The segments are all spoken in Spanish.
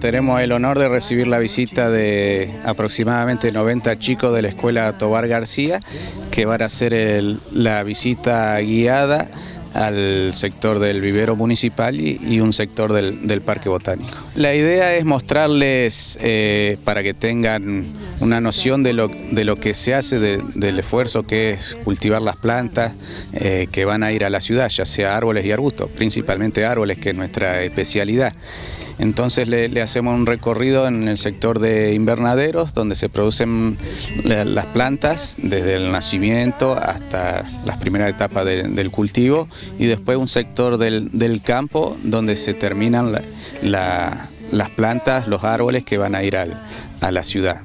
Tenemos el honor de recibir la visita de aproximadamente 90 chicos de la Escuela Tobar García, que van a hacer la visita guiada al sector del Vivero Municipal y un sector del Parque Botánico. La idea es mostrarles, para que tengan una noción de lo que se hace, del esfuerzo que es cultivar las plantas que van a ir a la ciudad, ya sea árboles y arbustos, principalmente árboles, que es nuestra especialidad. Entonces le hacemos un recorrido en el sector de invernaderos, donde se producen las plantas desde el nacimiento hasta las primeras etapas del cultivo, y después un sector del campo donde se terminan las plantas, los árboles que van a ir a la ciudad.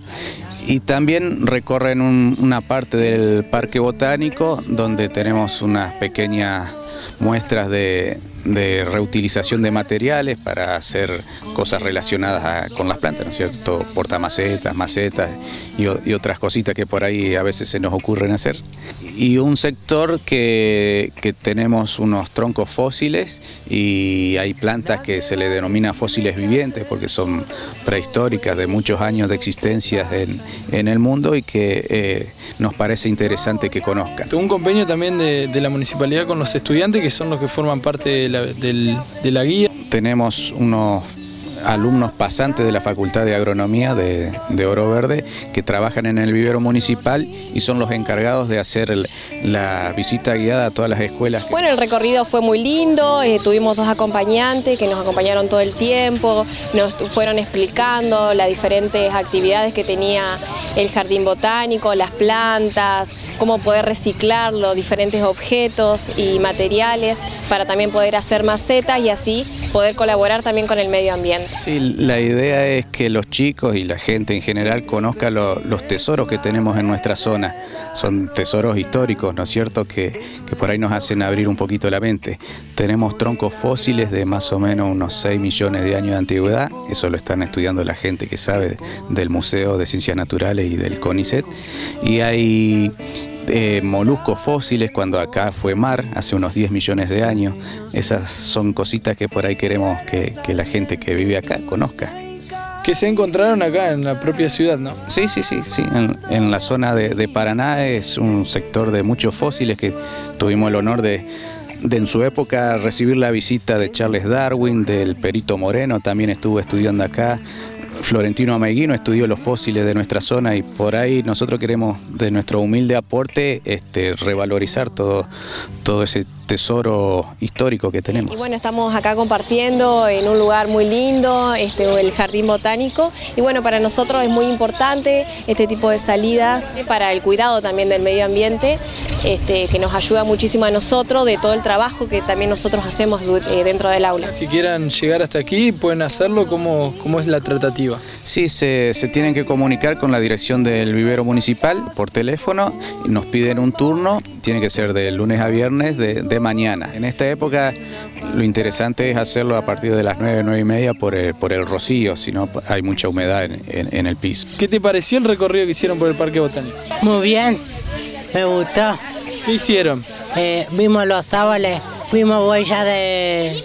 Y también recorren una parte del Parque Botánico, donde tenemos unas pequeñas muestras de reutilización de materiales para hacer cosas relacionadas con las plantas, ¿no es cierto? Portamacetas, macetas y otras cositas que por ahí a veces se nos ocurren hacer. Y un sector que tenemos unos troncos fósiles, y hay plantas que se le denomina fósiles vivientes porque son prehistóricas, de muchos años de existencia en el mundo, y que nos parece interesante que conozcan. Un convenio también de la municipalidad con los estudiantes, que son los que forman parte de la guía. Tenemos unos alumnos pasantes de la Facultad de Agronomía de Oro Verde que trabajan en el vivero municipal y son los encargados de hacer la visita guiada a todas las escuelas. Bueno, el recorrido fue muy lindo, tuvimos dos acompañantes que nos acompañaron todo el tiempo, nos fueron explicando las diferentes actividades que tenía el jardín botánico, las plantas, cómo poder reciclar los diferentes objetos y materiales para también poder hacer macetas y así poder colaborar también con el medio ambiente. Sí, la idea es que los chicos y la gente en general conozca los tesoros que tenemos en nuestra zona. Son tesoros históricos, ¿no es cierto?, que por ahí nos hacen abrir un poquito la mente. Tenemos troncos fósiles de más o menos unos 6 millones de años de antigüedad. Eso lo están estudiando la gente que sabe del Museo de Ciencias Naturales y del CONICET. Y hay moluscos fósiles, cuando acá fue mar, hace unos 10 millones de años. Esas son cositas que por ahí queremos que la gente que vive acá conozca. Que se encontraron acá en la propia ciudad, ¿no? Sí. En la zona de Paraná es un sector de muchos fósiles que tuvimos el honor de en su época recibir la visita de Charles Darwin, del Perito Moreno, también estuvo estudiando acá. Florentino Ameghino estudió los fósiles de nuestra zona, y por ahí nosotros queremos, de nuestro humilde aporte, revalorizar todo ese tesoro histórico que tenemos. Y bueno, estamos acá compartiendo en un lugar muy lindo, el Jardín Botánico, y bueno, para nosotros es muy importante este tipo de salidas para el cuidado también del medio ambiente, que nos ayuda muchísimo a nosotros, de todo el trabajo que también nosotros hacemos dentro del aula. Los que quieran llegar hasta aquí pueden hacerlo. ¿Cómo es la tratativa? Sí, se tienen que comunicar con la dirección del vivero municipal por teléfono, nos piden un turno, tiene que ser de lunes a viernes de mañana. En esta época lo interesante es hacerlo a partir de las 9, 9 y media por el rocío, si no hay mucha humedad en el piso. ¿Qué te pareció el recorrido que hicieron por el Parque Botánico? Muy bien, me gustó. ¿Qué hicieron? Vimos los árboles, vimos huellas de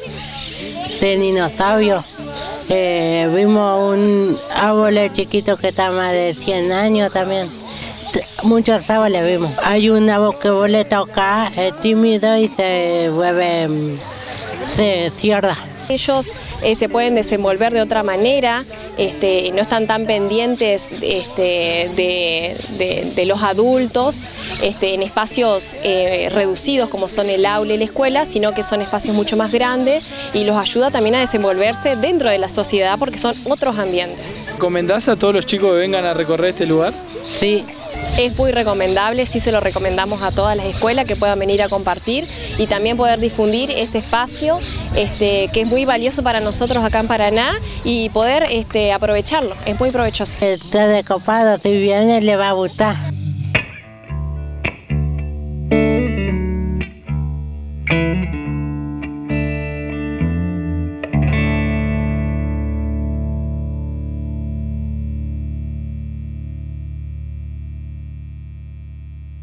dinosaurios. Vimos un árbol chiquito que está más de 100 años también. Muchos árboles vimos. Hay una bosqueboleta acá, es tímido y se vuelve, se cierra. Ellos se pueden desenvolver de otra manera, no están tan pendientes de los adultos en espacios reducidos como son el aula y la escuela, sino que son espacios mucho más grandes, y los ayuda también a desenvolverse dentro de la sociedad porque son otros ambientes. ¿Recomendás a todos los chicos que vengan a recorrer este lugar? Sí. Es muy recomendable, sí, se lo recomendamos a todas las escuelas que puedan venir a compartir y también poder difundir este espacio que es muy valioso para nosotros acá en Paraná, y poder aprovecharlo, es muy provechoso. Está descopado, si viene le va a gustar.